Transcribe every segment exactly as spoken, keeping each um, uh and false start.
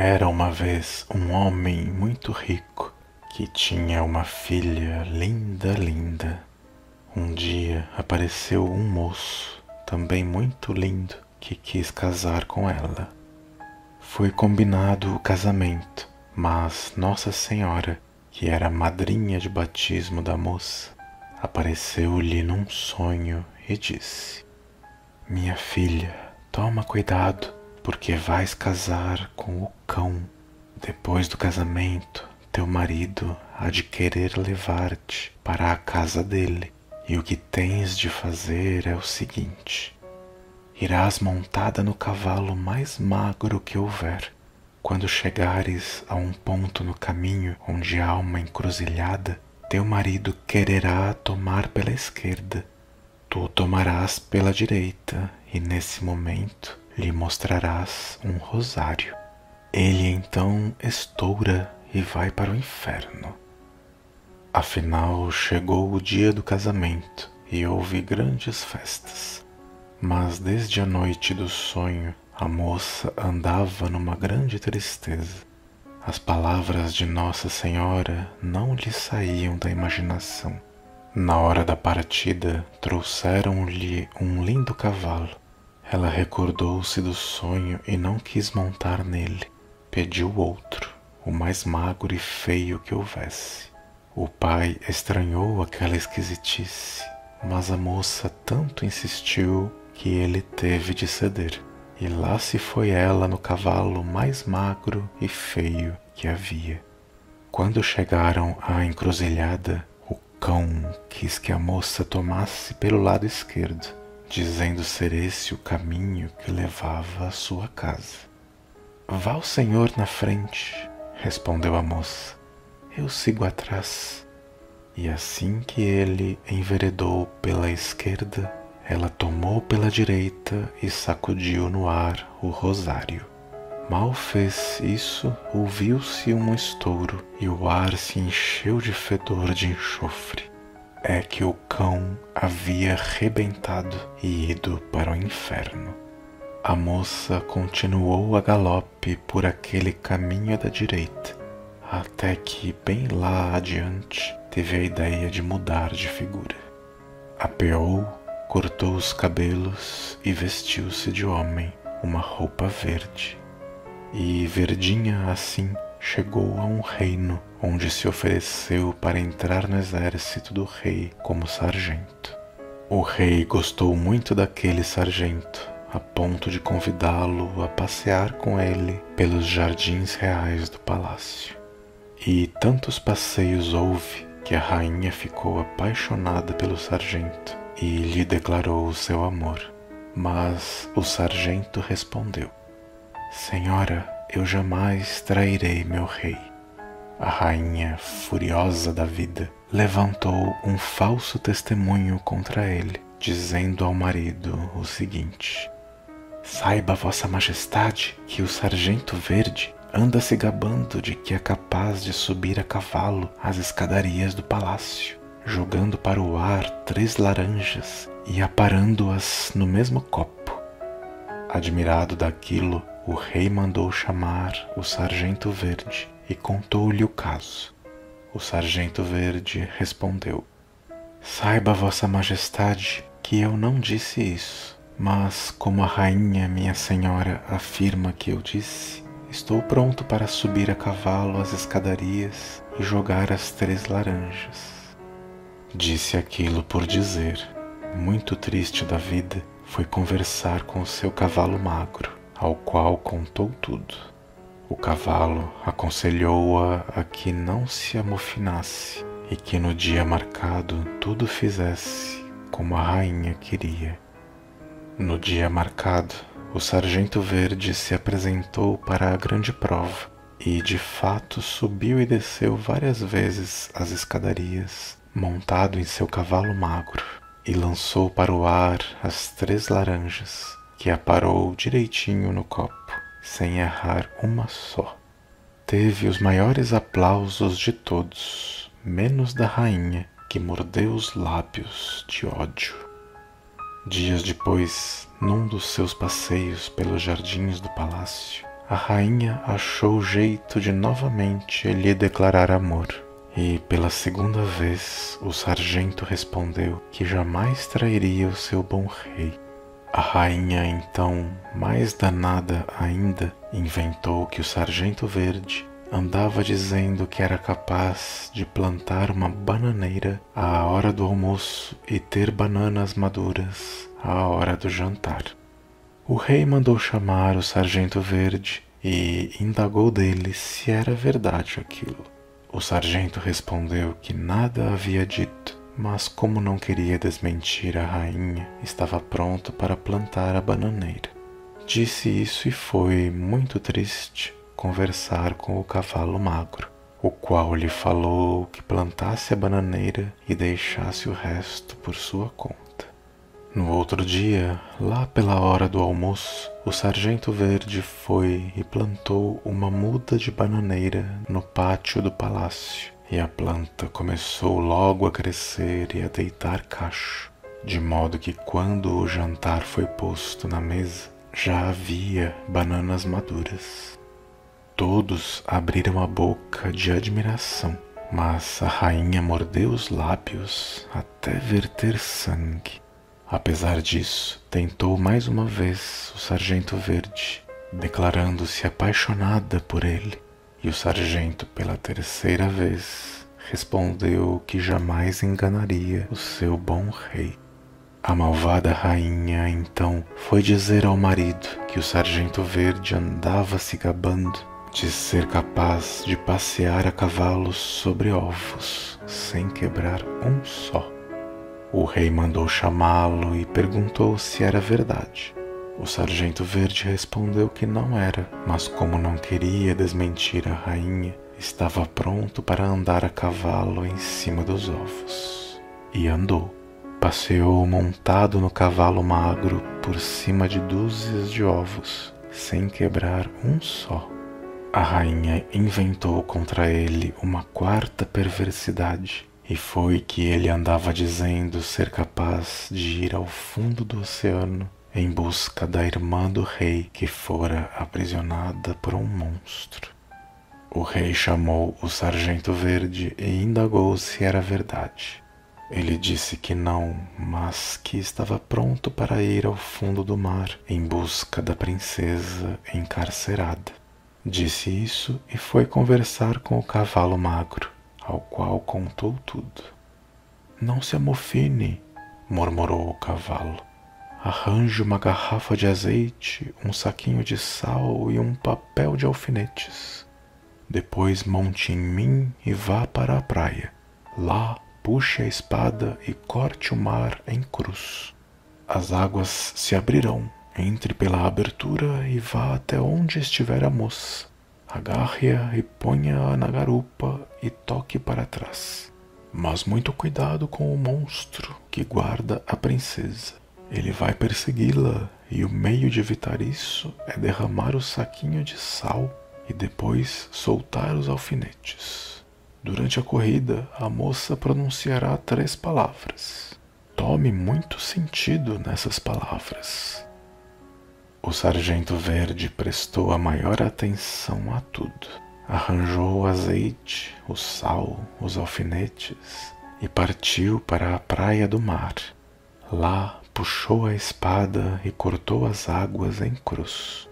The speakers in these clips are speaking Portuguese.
Era uma vez um homem muito rico que tinha uma filha linda, linda. Um dia apareceu um moço, também muito lindo, que quis casar com ela. Foi combinado o casamento, mas Nossa Senhora, que era a madrinha de batismo da moça, apareceu-lhe num sonho e disse: "Minha filha, toma cuidado, porque vais casar com o cão. Depois do casamento, teu marido há de querer levar-te para a casa dele, e o que tens de fazer é o seguinte: irás montada no cavalo mais magro que houver. Quando chegares a um ponto no caminho onde há uma encruzilhada, teu marido quererá tomar pela esquerda. Tu tomarás pela direita, e nesse momento lhe mostrarás um rosário. Ele então estoura e vai para o inferno." Afinal, chegou o dia do casamento e houve grandes festas. Mas desde a noite do sonho, a moça andava numa grande tristeza. As palavras de Nossa Senhora não lhe saíam da imaginação. Na hora da partida, trouxeram-lhe um lindo cavalo. Ela recordou-se do sonho e não quis montar nele. Pediu outro, o mais magro e feio que houvesse. O pai estranhou aquela esquisitice, mas a moça tanto insistiu que ele teve de ceder. E lá se foi ela no cavalo mais magro e feio que havia. Quando chegaram à encruzilhada, o cão quis que a moça tomasse pelo lado esquerdo, dizendo ser esse o caminho que levava à sua casa. "Vá o senhor na frente", respondeu a moça. "Eu sigo atrás." E assim que ele enveredou pela esquerda, ela tomou pela direita e sacudiu no ar o rosário. Mal fez isso, ouviu-se um estouro e o ar se encheu de fedor de enxofre. É que o cão havia rebentado e ido para o inferno. A moça continuou a galope por aquele caminho da direita, até que, bem lá adiante, teve a ideia de mudar de figura. Apeou, cortou os cabelos e vestiu-se de homem, uma roupa verde. E, verdinha assim, chegou a um reino, onde se ofereceu para entrar no exército do rei como sargento. O rei gostou muito daquele sargento, a ponto de convidá-lo a passear com ele pelos jardins reais do palácio. E tantos passeios houve que a rainha ficou apaixonada pelo sargento e lhe declarou o seu amor. Mas o sargento respondeu: "Senhora, eu jamais trairei meu rei." A rainha, furiosa da vida, levantou um falso testemunho contra ele, dizendo ao marido o seguinte: "Saiba, Vossa Majestade, que o Sargento Verde anda se gabando de que é capaz de subir a cavalo as escadarias do palácio, jogando para o ar três laranjas e aparando-as no mesmo copo." Admirado daquilo, o rei mandou chamar o Sargento Verde e contou-lhe o caso. O Sargento Verde respondeu: "Saiba, Vossa Majestade, que eu não disse isso, mas como a rainha, minha senhora, afirma que eu disse, estou pronto para subir a cavalo as escadarias e jogar as três laranjas." Disse aquilo por dizer. Muito triste da vida, foi conversar com o seu cavalo magro, ao qual contou tudo. O cavalo aconselhou-a a que não se amofinasse e que no dia marcado tudo fizesse como a rainha queria. No dia marcado, o Sargento Verde se apresentou para a grande prova e, de fato, subiu e desceu várias vezes as escadarias, montado em seu cavalo magro, e lançou para o ar as três laranjas, que aparou direitinho no copo, sem errar uma só. Teve os maiores aplausos de todos, menos da rainha, que mordeu os lábios de ódio. Dias depois, num dos seus passeios pelos jardins do palácio, a rainha achou jeito de novamente lhe declarar amor. E pela segunda vez o sargento respondeu que jamais trairia o seu bom rei. A rainha então, mais danada ainda, inventou que o Sargento Verde andava dizendo que era capaz de plantar uma bananeira à hora do almoço e ter bananas maduras à hora do jantar. O rei mandou chamar o Sargento Verde e indagou dele se era verdade aquilo. O sargento respondeu que nada havia dito, mas como não queria desmentir a rainha, estava pronto para plantar a bananeira. Disse isso e foi muito triste conversar com o cavalo magro, o qual lhe falou que plantasse a bananeira e deixasse o resto por sua conta. No outro dia, lá pela hora do almoço, o Sargento Verde foi e plantou uma muda de bananeira no pátio do palácio, e a planta começou logo a crescer e a deitar cacho, de modo que quando o jantar foi posto na mesa, já havia bananas maduras. Todos abriram a boca de admiração, mas a rainha mordeu os lábios até verter sangue. Apesar disso, tentou mais uma vez o Sargento Verde, declarando-se apaixonada por ele, e o sargento, pela terceira vez, respondeu que jamais enganaria o seu bom rei. A malvada rainha, então, foi dizer ao marido que o Sargento Verde andava se gabando de ser capaz de passear a cavalos sobre ovos, sem quebrar um só. O rei mandou chamá-lo e perguntou se era verdade. O Sargento Verde respondeu que não era, mas como não queria desmentir a rainha, estava pronto para andar a cavalo em cima dos ovos. E andou. Passeou montado no cavalo magro por cima de dúzias de ovos, sem quebrar um só. A rainha inventou contra ele uma quarta perversidade, e foi que ele andava dizendo ser capaz de ir ao fundo do oceano em busca da irmã do rei, que fora aprisionada por um monstro. O rei chamou o Sargento Verde e indagou se era verdade. Ele disse que não, mas que estava pronto para ir ao fundo do mar em busca da princesa encarcerada. Disse isso e foi conversar com o cavalo magro, ao qual contou tudo. — Não se amofine — murmurou o cavalo. — Arranje uma garrafa de azeite, um saquinho de sal e um papel de alfinetes. Depois monte em mim e vá para a praia. Lá puxe a espada e corte o mar em cruz. As águas se abrirão. Entre pela abertura e vá até onde estiver a moça. Agarre-a e ponha-a na garupa e toque para trás. Mas muito cuidado com o monstro que guarda a princesa. Ele vai persegui-la, e o meio de evitar isso é derramar o saquinho de sal e depois soltar os alfinetes. Durante a corrida, a moça pronunciará três palavras. Tome muito sentido nessas palavras. O Sargento Verde prestou a maior atenção a tudo. Arranjou o azeite, o sal, os alfinetes e partiu para a praia do mar. Lá puxou a espada e cortou as águas em cruz.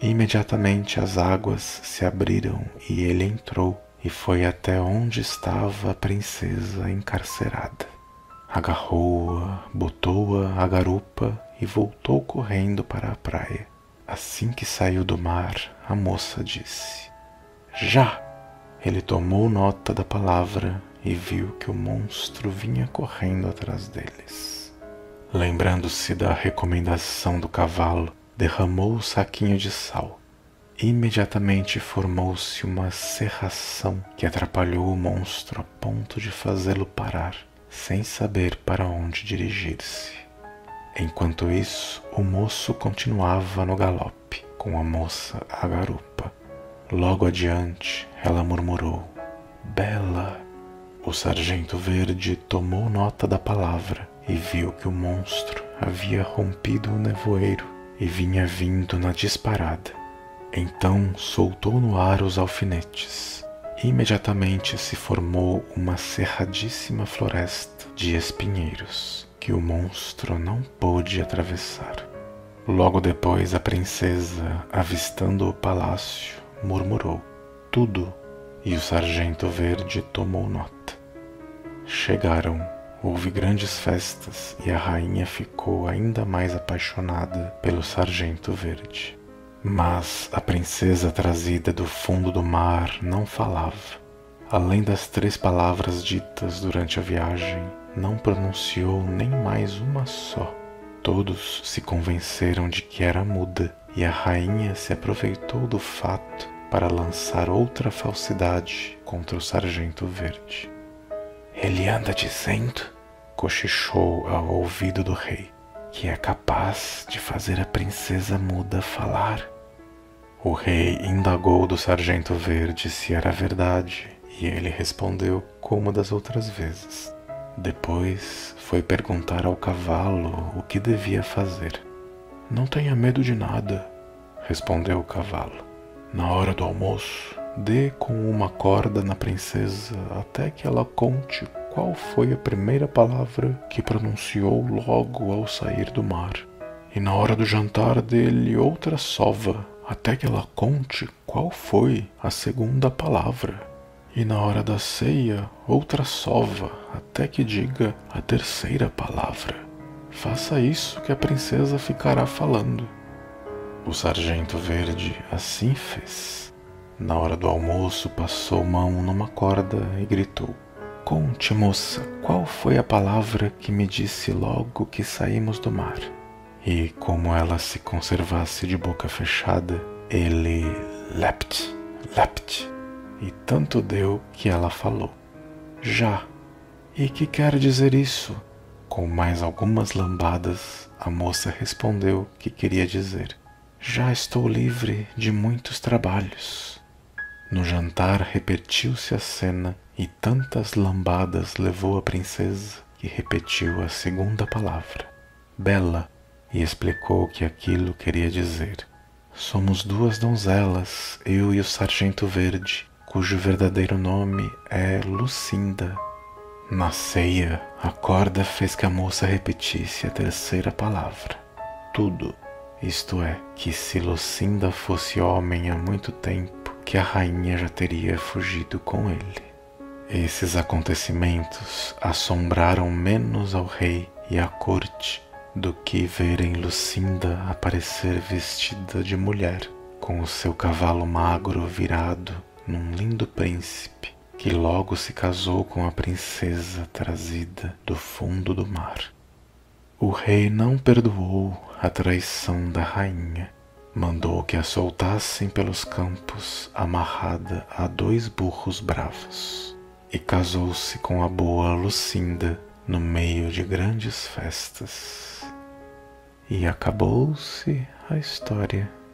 Imediatamente as águas se abriram e ele entrou e foi até onde estava a princesa encarcerada. Agarrou-a, botou-a à garupa e voltou correndo para a praia. Assim que saiu do mar, a moça disse: Já! Ele tomou nota da palavra e viu que o monstro vinha correndo atrás deles. Lembrando-se da recomendação do cavalo, derramou o saquinho de sal. Imediatamente formou-se uma cerração que atrapalhou o monstro a ponto de fazê-lo parar, sem saber para onde dirigir-se. Enquanto isso, o moço continuava no galope, com a moça à garupa. Logo adiante, ela murmurou: Bela! O Sargento Verde tomou nota da palavra e viu que o monstro havia rompido o nevoeiro e vinha vindo na disparada. Então soltou no ar os alfinetes. Imediatamente se formou uma cerradíssima floresta de espinheiros, que o monstro não pôde atravessar. Logo depois a princesa, avistando o palácio, murmurou tudo, e o sargento verde tomou nota. Chegaram, houve grandes festas, e a rainha ficou ainda mais apaixonada pelo sargento verde. Mas a princesa trazida do fundo do mar não falava. Além das três palavras ditas durante a viagem, não pronunciou nem mais uma só. Todos se convenceram de que era muda, e a rainha se aproveitou do fato para lançar outra falsidade contra o sargento verde. Ele anda dizendo, cochichou ao ouvido do rei, que é capaz de fazer a princesa muda falar. O rei indagou do sargento verde se era verdade, e ele respondeu como das outras vezes. Depois foi perguntar ao cavalo o que devia fazer. Não tenha medo de nada, respondeu o cavalo. Na hora do almoço, dê com uma corda na princesa até que ela conte qual foi a primeira palavra que pronunciou logo ao sair do mar. E na hora do jantar dê-lhe outra sova até que ela conte qual foi a segunda palavra. E na hora da ceia, outra sova, até que diga a terceira palavra. Faça isso que a princesa ficará falando. O sargento verde assim fez. Na hora do almoço, passou mão numa corda e gritou: Conte, moça, qual foi a palavra que me disse logo que saímos do mar? E como ela se conservasse de boca fechada, ele leapt, leapt. E tanto deu que ela falou: Já. E que quer dizer isso? Com mais algumas lambadas, a moça respondeu que queria dizer: Já estou livre de muitos trabalhos. No jantar repetiu-se a cena, e tantas lambadas levou a princesa que repetiu a segunda palavra, Bela, e explicou que aquilo queria dizer: Somos duas donzelas, eu e o sargento verde, cujo verdadeiro nome é Lucinda. Na ceia, a corda fez que a moça repetisse a terceira palavra, tudo, isto é, que se Lucinda fosse homem há muito tempo, que a rainha já teria fugido com ele. Esses acontecimentos assombraram menos ao rei e à corte do que verem Lucinda aparecer vestida de mulher, com o seu cavalo magro virado num lindo príncipe, que logo se casou com a princesa trazida do fundo do mar. O rei não perdoou a traição da rainha. Mandou que a soltassem pelos campos, amarrada a dois burros bravos, e casou-se com a boa Lucinda no meio de grandes festas. E acabou-se a história.